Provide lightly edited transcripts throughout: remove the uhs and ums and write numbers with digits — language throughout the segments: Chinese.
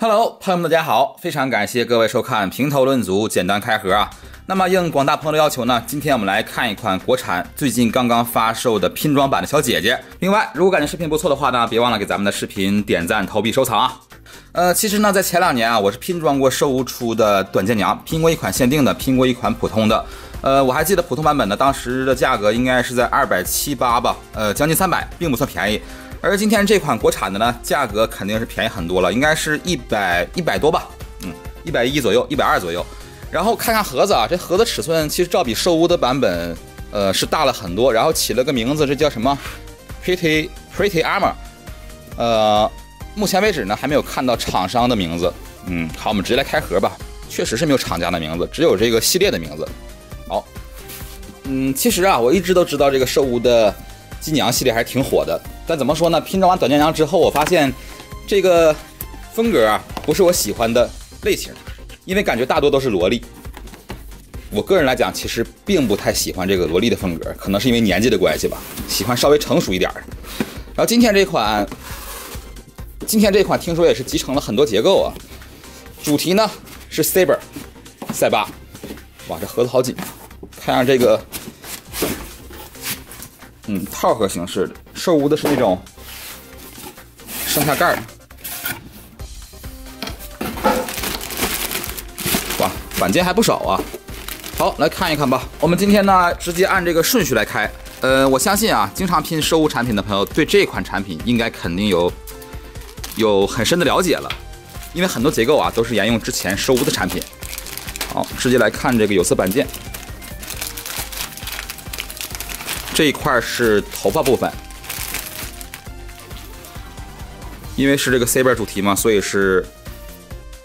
Hello， 朋友们，大家好！非常感谢各位收看《评头论足》，简单开盒啊。那么应广大朋友的要求呢，今天我们来看一款国产最近刚刚发售的拼装版的小姐姐。另外，如果感觉视频不错的话呢，别忘了给咱们的视频点赞、投币、收藏啊。其实呢，在前两年啊，我是拼装过兽屋出的短剑娘，拼过一款限定的，拼过一款普通的。我还记得普通版本呢，当时的价格应该是在278吧，将近300，并不算便宜。 而今天这款国产的呢，价格肯定是便宜很多了，应该是100多吧，110左右，120左右。然后看看盒子啊，这盒子尺寸其实照比兽屋的版本，是大了很多。然后起了个名字，这叫什么 ？Pretty Armor。目前为止呢，还没有看到厂商的名字。好，我们直接来开盒吧。确实是没有厂家的名字，只有这个系列的名字。好，其实啊，我一直都知道这个兽屋的。 金娘系列还是挺火的，但怎么说呢？拼装完短剑娘之后，我发现这个风格啊不是我喜欢的类型，因为感觉大多都是萝莉。我个人来讲，其实并不太喜欢这个萝莉的风格，可能是因为年纪的关系吧，喜欢稍微成熟一点。然后今天这款听说也是集成了很多结构啊，主题呢是 Saber 塞巴，哇，这盒子好紧，看上这个。 套盒形式的，兽屋的是那种上下盖儿。哇，板件还不少啊！好，来看一看吧。我们今天呢，直接按这个顺序来开。我相信啊，经常拼兽屋产品的朋友，对这款产品应该肯定有很深的了解了，因为很多结构啊都是沿用之前兽屋的产品。好，直接来看这个有色板件。 这一块是头发部分，因为是这个 Saber 主题嘛，所以是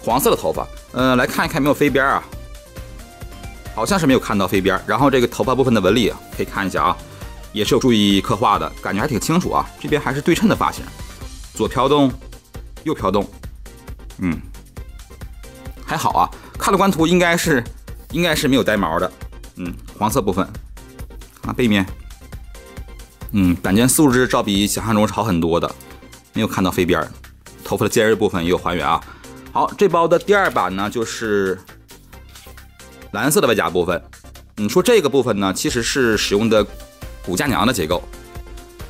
黄色的头发。来看一看有没有飞边啊，好像是没有看到飞边。然后这个头发部分的纹理啊，可以看一下啊，也是有注意刻画的，感觉还挺清楚啊。这边还是对称的发型，左飘动，右飘动，还好啊。看了官图应该是没有呆毛的，黄色部分啊，背面。 感觉素质照比想象中是好很多的，没有看到飞边，头发的尖锐部分也有还原啊。好，这包的第二版呢，就是蓝色的外甲部分。说这个部分呢，其实是使用的骨架娘的结构。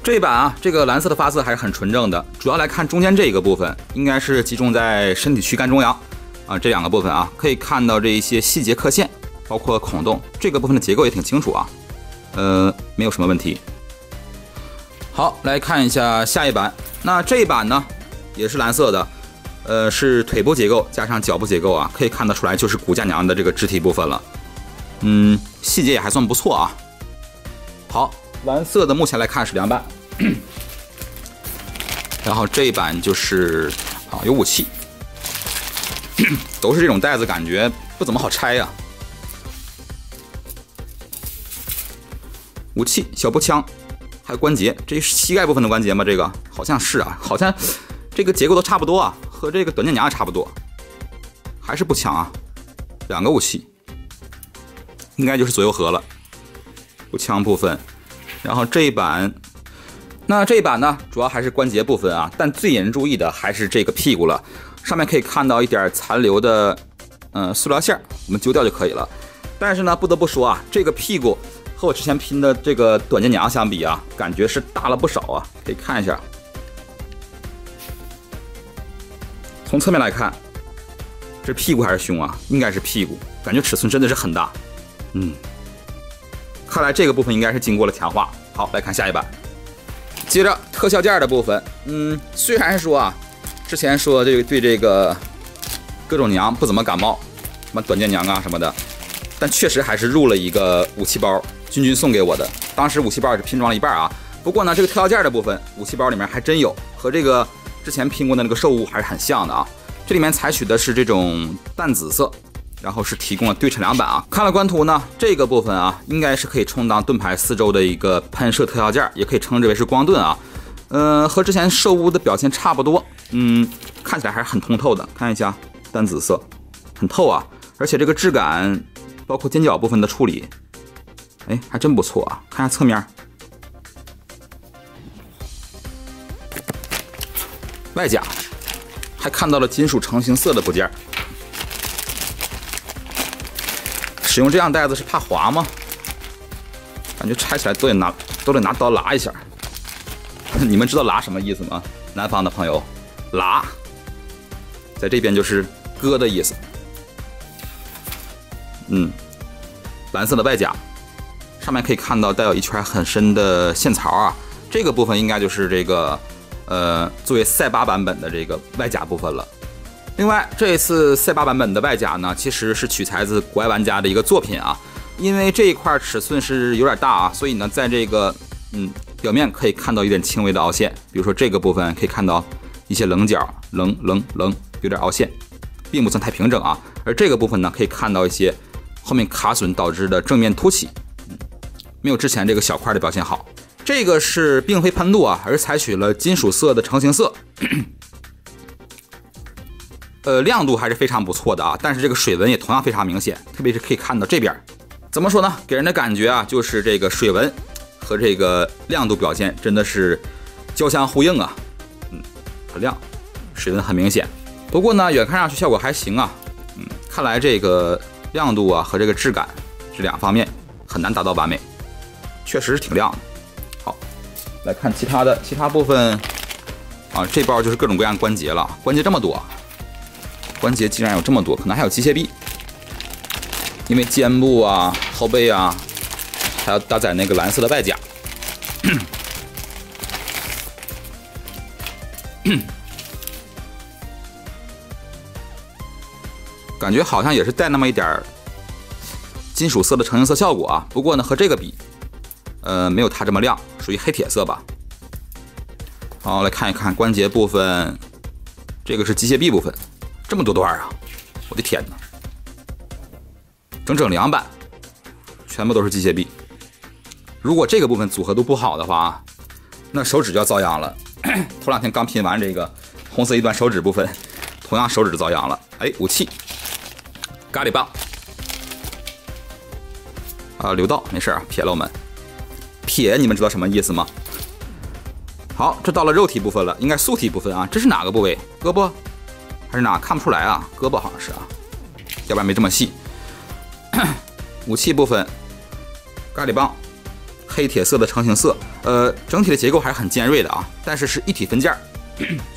这一版啊，这个蓝色的发色还是很纯正的，主要来看中间这一个部分，应该是集中在身体躯干中央啊，这两个部分啊，可以看到这一些细节刻线，包括孔洞，这个部分的结构也挺清楚啊，没有什么问题。 好，来看一下下一版。那这一版呢，也是蓝色的，是腿部结构加上脚部结构啊，可以看得出来就是骨架娘的这个肢体部分了。细节也还算不错啊。好，蓝色的目前来看是2版，然后这一版就是啊有武器，都是这种袋子，感觉不怎么好拆呀。武器小步枪。 还有关节，这是膝盖部分的关节吗？这个好像是啊，好像这个结构都差不多啊，和这个短剑娘也差不多，还是步枪啊，2个武器，应该就是左右合了。步枪部分，然后这一版，那这一版呢，主要还是关节部分啊，但最引人注意的还是这个屁股了，上面可以看到一点残留的塑料线，我们揪掉就可以了。但是呢，不得不说啊，这个屁股。 和我之前拼的这个短剑娘相比啊，感觉是大了不少啊。可以看一下，从侧面来看，这屁股还是胸啊？应该是屁股，感觉尺寸真的是很大。看来这个部分应该是经过了强化。好，来看下一版，接着特效件的部分。虽然说啊，之前说这个对这个各种娘不怎么感冒，什么短剑娘啊什么的，但确实还是入了一个武器包。 君送给我的，当时武器包也是拼装了一半啊。不过呢，这个特效件的部分，武器包里面还真有，和这个之前拼过的那个兽屋还是很像的啊。这里面采取的是这种淡紫色，然后是提供了对称2版啊。看了官图呢，这个部分啊，应该是可以充当盾牌四周的一个喷射特效件，也可以称之为是光盾啊。和之前兽屋的表现差不多，看起来还是很通透的。看一下淡紫色，很透啊，而且这个质感，包括尖角部分的处理。 哎，还真不错啊！看一下侧面，外甲，还看到了金属成型色的部件。使用这样袋子是怕滑吗？感觉拆起来都得拿刀剌一下。你们知道剌什么意思吗？南方的朋友，剌，在这边就是割的意思。嗯，蓝色的外甲，上面可以看到带有一圈很深的线槽啊，这个部分应该就是这个。 作为塞巴版本的这个外甲部分了。另外，这一次塞巴版本的外甲呢，其实是取材自国外玩家的一个作品啊。因为这一块尺寸是有点大啊，所以呢，在这个表面可以看到一点轻微的凹陷，比如说这个部分可以看到一些棱角，有点凹陷，并不算太平整啊。而这个部分呢，可以看到一些后面卡榫导致的正面凸起，没有之前这个小块的表现好。 这个是并非喷镀啊，而采取了金属色的成型色，亮度还是非常不错的啊。但是这个水纹也同样非常明显，特别是可以看到这边，怎么说呢？给人的感觉啊，就是这个水纹和这个亮度表现真的是交相呼应啊。嗯，很亮，水纹很明显。不过呢，远看上去效果还行啊。嗯，看来这个亮度啊和这个质感这两方面很难达到完美，确实是挺亮的。 来看其他部分啊，这包就是各种各样关节了，关节这么多，关节竟然有这么多，可能还有机械臂，因为肩部啊、后背啊，还要搭载那个蓝色的外甲。感觉好像也是带那么一点金属色的成型色效果啊，不过呢，和这个比。 没有它这么亮，属于黑铁色吧。好，来看一看关节部分，这个是机械臂部分，这么多段啊！我的天哪，整2版，全部都是机械臂。如果这个部分组合度不好的话，那手指就要遭殃了。头两天刚拼完这个红色一段手指部分，同样手指遭殃了。哎，武器，咖喱棒，啊，留道没事啊，撇了我们。 铁，你们知道什么意思吗？好，这到了肉体部分了，应该素体部分啊。这是哪个部位？胳膊还是哪？看不出来啊，胳膊好像是啊，要不然没这么细。武器部分，咖喱棒，黑铁色的成型色，整体的结构还是很尖锐的啊，但是是一体分件，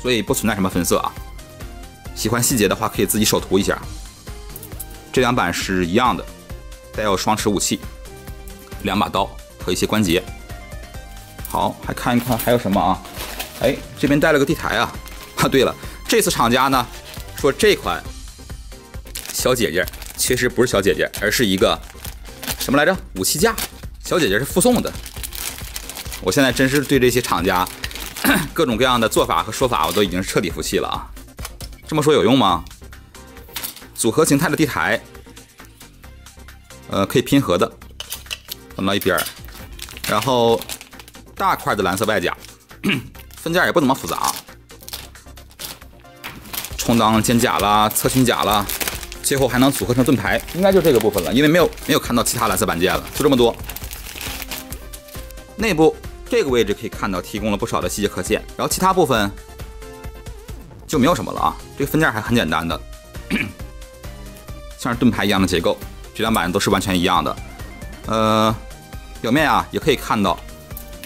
所以不存在什么分色啊。喜欢细节的话，可以自己手涂一下。这2版是一样的，带有双持武器，2把刀。 和一些关节，好，还看一看还有什么啊？哎，这边带了个地台啊。啊，对了，这次厂家呢说这款小姐姐其实不是小姐姐，而是一个什么来着？武器架。小姐姐是附送的。我现在真是对这些厂家各种各样的做法和说法，我都已经是彻底服气了啊。这么说有用吗？组合形态的地台，可以拼合的，放到一边。 然后，大块的蓝色外甲，分件也不怎么复杂，充当肩甲啦、侧裙甲啦，最后还能组合成盾牌，应该就这个部分了，因为没有看到其他蓝色板件了，就这么多。内部这个位置可以看到提供了不少的细节可见，然后其他部分就没有什么了啊。这个分件还很简单的，像是盾牌一样的结构，这2版都是完全一样的，表面啊，也可以看到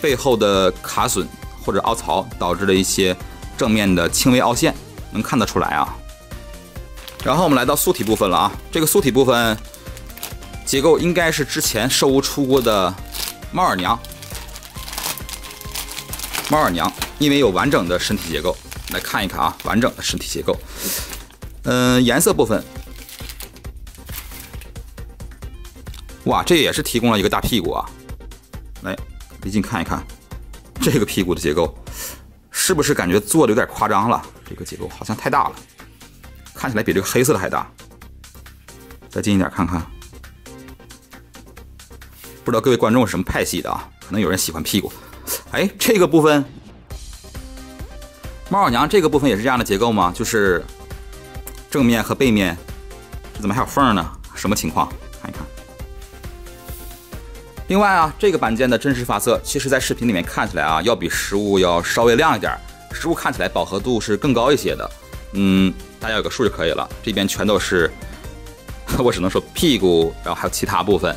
背后的卡榫或者凹槽导致了一些正面的轻微凹陷，能看得出来啊。然后我们来到素体部分了啊，这个素体部分结构应该是之前兽屋出过的猫耳娘，猫耳娘，因为有完整的身体结构，来看一看啊，完整的身体结构。颜色部分。 哇，这也是提供了一个大屁股啊！来，离近看一看，这个屁股的结构，是不是感觉做的有点夸张了？这个结构好像太大了，看起来比这个黑色的还大。再近一点看看，不知道各位观众是什么派系的啊？可能有人喜欢屁股。哎，这个部分，猫老娘这个部分也是这样的结构吗？就是正面和背面，这怎么还有缝呢？什么情况？看一看。 另外啊，这个板件的真实发色，其实在视频里面看起来啊，要比实物要稍微亮一点，实物看起来饱和度是更高一些的。大家有个数就可以了。这边全都是，我只能说屁股，然后还有其他部分，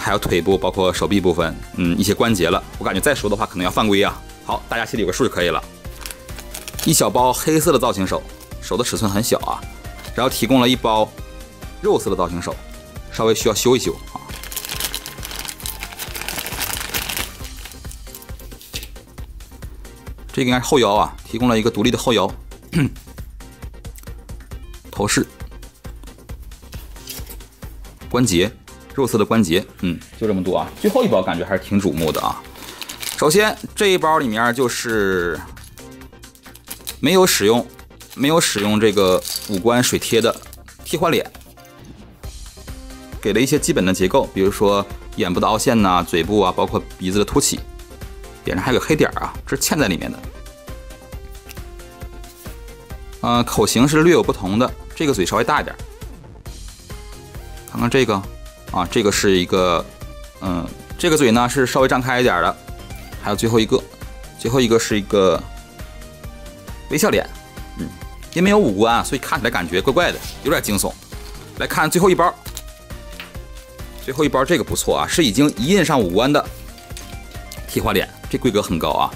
还有腿部，包括手臂部分，一些关节了。我感觉再说的话可能要犯规啊。好，大家心里有个数就可以了。一小包黑色的造型手，手的尺寸很小啊，然后提供了一包肉色的造型手，稍微需要修一修啊。这个应该是后腰啊，提供了一个独立的后腰头饰。关节，肉色的关节，就这么多啊。最后一包感觉还是挺瞩目的啊。首先这一包里面就是没有使用这个五官水贴的替换脸，给了一些基本的结构，比如说眼部的凹陷呐、嘴部啊，包括鼻子的凸起，脸上还有个黑点啊，这是嵌在里面的。口型是略有不同的，这个嘴稍微大一点。看看这个啊，这个是一个，这个嘴呢是稍微张开一点的，还有最后一个是一个微笑脸，因为没有五官啊，所以看起来感觉怪怪的，有点惊悚。来看最后一包，最后一包这个不错啊，是已经一印上五官的替换脸，这规格很高啊。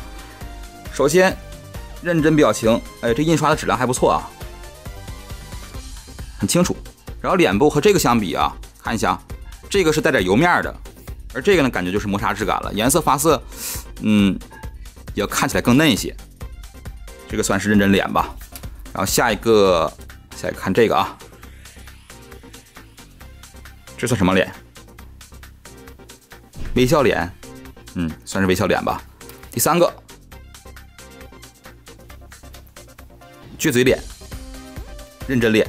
首先，认真表情，哎，这印刷的质量还不错啊，很清楚。然后脸部和这个相比啊，看一下，这个是带点油面的，而这个呢，感觉就是磨砂质感了，颜色发色，也看起来更嫩一些。这个算是认真脸吧。然后下一个看这个啊，这算什么脸？微笑脸，算是微笑脸吧。第三个，撅嘴脸，认真脸。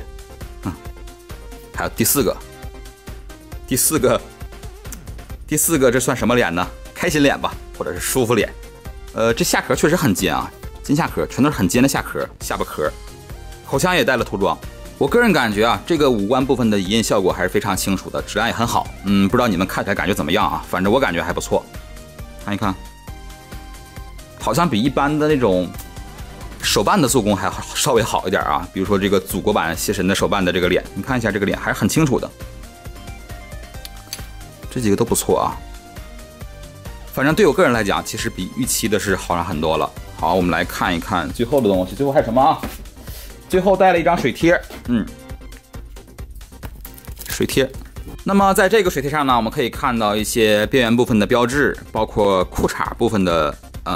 还有第四个，这算什么脸呢？开心脸吧，或者是舒服脸。这下壳确实很尖啊，尖下壳，全都是很尖的下壳、下巴壳。口腔也带了涂装。我个人感觉啊，这个五官部分的移印效果还是非常清楚的，质量也很好。不知道你们看起来感觉怎么样啊？反正我感觉还不错。看一看，好像比一般的那种手办的做工还稍微好一点啊，比如说这个祖国版邪神的手办的这个脸，你看一下这个脸还是很清楚的，这几个都不错啊。反正对我个人来讲，其实比预期的是好上很多了。好，我们来看一看最后的东西，最后还有什么啊？最后带了一张水贴，水贴。那么在这个水贴上呢，我们可以看到一些边缘部分的标志，包括裤衩部分的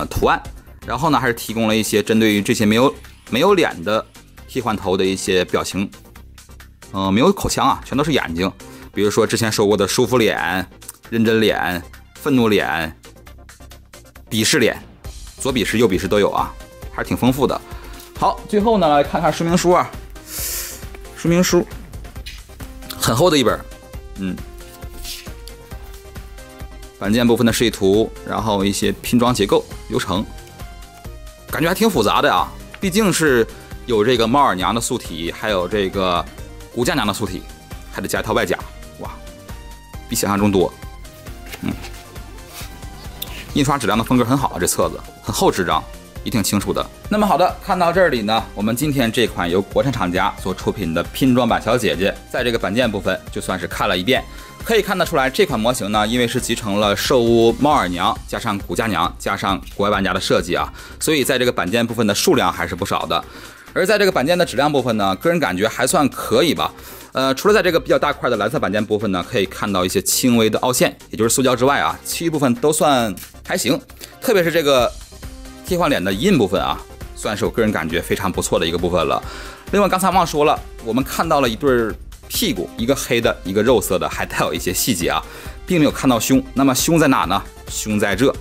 图案。然后呢，还是提供了一些针对于这些没有脸的替换头的一些表情，没有口腔啊，全都是眼睛，比如说之前说过的舒服脸、认真脸、愤怒脸、鄙视脸，左鄙视右鄙视都有啊，还是挺丰富的。好，最后呢，来看看说明书啊，说明书很厚的一本，板件部分的示意图，然后一些拼装结构流程。感觉还挺复杂的啊，毕竟是有这个猫耳娘的素体，还有这个骨架娘的素体，还得加一套外甲，哇，比想象中多。印刷质量的风格很好啊，这册子很厚纸张，也挺清楚的。那么好的，看到这里呢，我们今天这款由国产厂家所出品的拼装版小姐姐，在这个板件部分就算是看了一遍。可以看得出来，这款模型呢，因为是集成了兽屋猫耳娘加上骨架娘加上国外玩家的设计啊，所以在这个板件部分的数量还是不少的。而在这个板件的质量部分呢，个人感觉还算可以吧。除了在这个比较大块的蓝色板件部分呢，可以看到一些轻微的凹陷，也就是塑胶之外啊，其余部分都算还行。特别是这个替换脸的移印部分啊，算是我个人感觉非常不错的一个部分了。另外刚才忘说了，我们看到了一对屁股，一个黑的，一个肉色的，还带有一些细节啊，并没有看到胸。那么胸在哪呢？胸在这，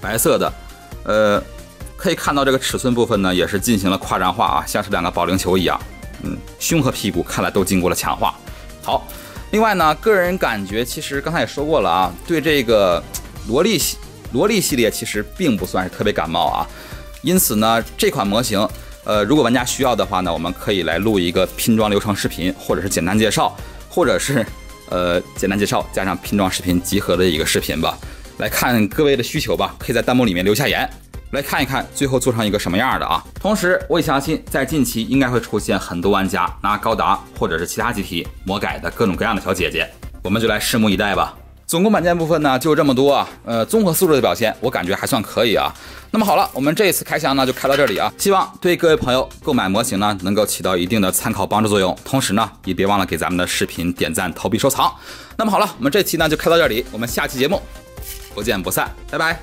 白色的。可以看到这个尺寸部分呢，也是进行了夸张化啊，像是两个保龄球一样。胸和屁股看来都经过了强化。好，另外呢，个人感觉其实刚才也说过了啊，对这个萝莉系列其实并不算是特别感冒啊，因此呢，这款模型。如果玩家需要的话呢，我们可以来录一个拼装流程视频，或者是简单介绍，或者是简单介绍加上拼装视频集合的一个视频吧，来看各位的需求吧，可以在弹幕里面留下言。来看一看最后做成一个什么样的啊。同时，我也相信在近期应该会出现很多玩家拿高达或者是其他机体魔改的各种各样的小姐姐，我们就来拭目以待吧。 总共版件部分呢就这么多啊，综合素质的表现我感觉还算可以啊。那么好了，我们这一次开箱呢就开到这里啊，希望对各位朋友购买模型呢能够起到一定的参考帮助作用，同时呢也别忘了给咱们的视频点赞、投币、收藏。那么好了，我们这期呢就开到这里，我们下期节目不见不散，拜拜。